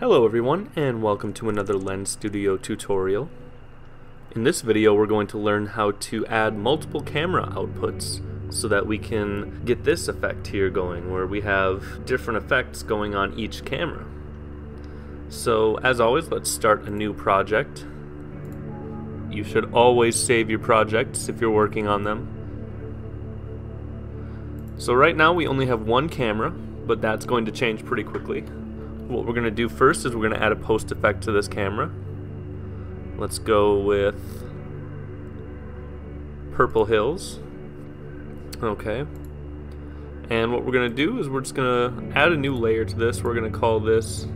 Hello everyone, and welcome to another Lens Studio tutorial. In this video we're going to learn how to add multiple camera outputs so that we can get this effect here going where we have different effects going on each camera. So as always, let's start a new project. You should always save your projects if you're working on them. So right now we only have one camera, but that's going to change pretty quickly. What we're going to do first is we're going to add a post effect to this camera. Let's go with Purple Hills. Okay. And what we're going to do is we're just going to add a new layer to this. We're going to call this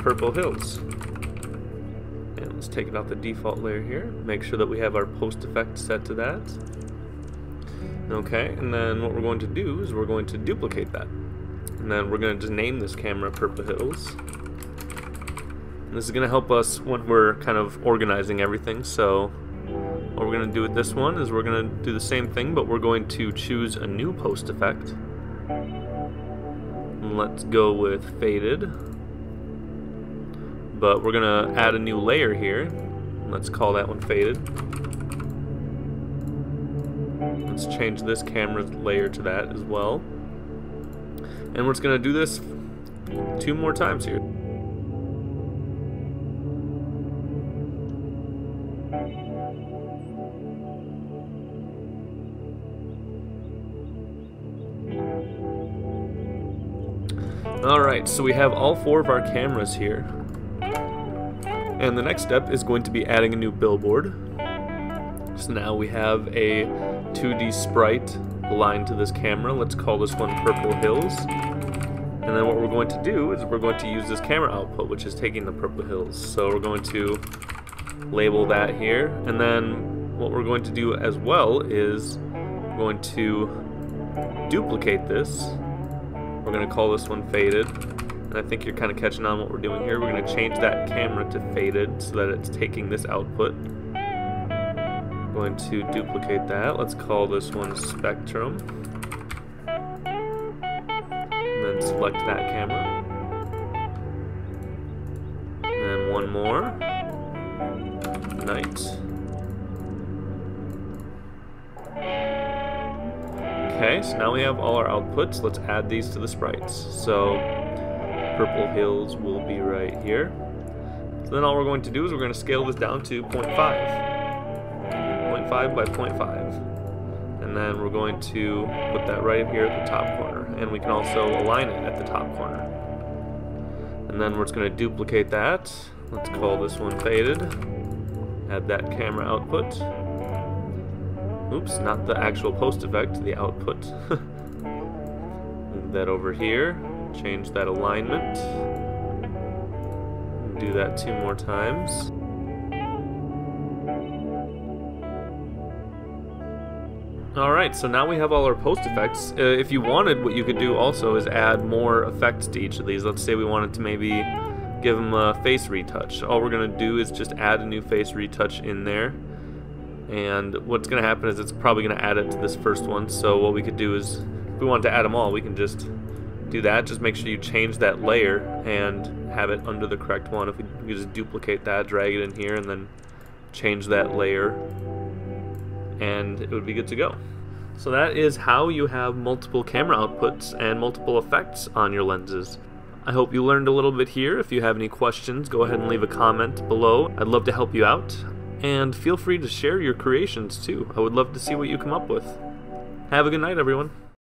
Purple Hills. And let's take it off the default layer here. Make sure that we have our post effect set to that. Okay. And then what we're going to do is we're going to duplicate that. And then we're going to just name this camera Purple Hills. And this is going to help us when we're kind of organizing everything. So what we're going to do with this one is we're going to do the same thing, but we're going to choose a new post effect. And let's go with Faded. But we're going to add a new layer here. Let's call that one Faded. Let's change this camera's layer to that as well. And we're just going to do this 2 more times here. Alright, so we have all 4 of our cameras here. And the next step is going to be adding a new billboard. So now we have a 2D sprite aligned to this camera. Let's call this one Purple Hills. And then what we're going to do is we're going to use this camera output, which is taking the Purple Hills. So we're going to label that here. And then what we're going to do as well is we're going to duplicate this. We're going to call this one Faded. And I think you're kind of catching on what we're doing here. We're going to change that camera to Faded so that it's taking this output. We're going to duplicate that. Let's call this one Spectrum. And then select that camera. And then one more. Night. Okay, so now we have all our outputs. Let's add these to the sprites. So Purple Hills will be right here. So then all we're going to do is we're going to scale this down to 0.5. 0.5 by 0.5. And then we're going to put that right here at the top corner, and we can also align it at the top corner. And then we're just going to duplicate that. Let's call this one Faded. Add that camera output. Oops, not the actual post effect, the output. Move that over here. Change that alignment. Do that 2 more times. Alright, so now we have all our post effects. If you wanted, what you could do also is add more effects to each of these. Let's say we wanted to maybe give them a face retouch. All we're going to do is just add a new face retouch in there. And what's going to happen is it's probably going to add it to this first one. So what we could do is, if we wanted to add them all, we can just do that. Just make sure you change that layer and have it under the correct one. If we just duplicate that, drag it in here, and then change that layer, and it would be good to go. So that is how you have multiple camera outputs and multiple effects on your lenses. I hope you learned a little bit here. If you have any questions, go ahead and leave a comment below. I'd love to help you out. And feel free to share your creations too. I would love to see what you come up with. Have a good night, everyone.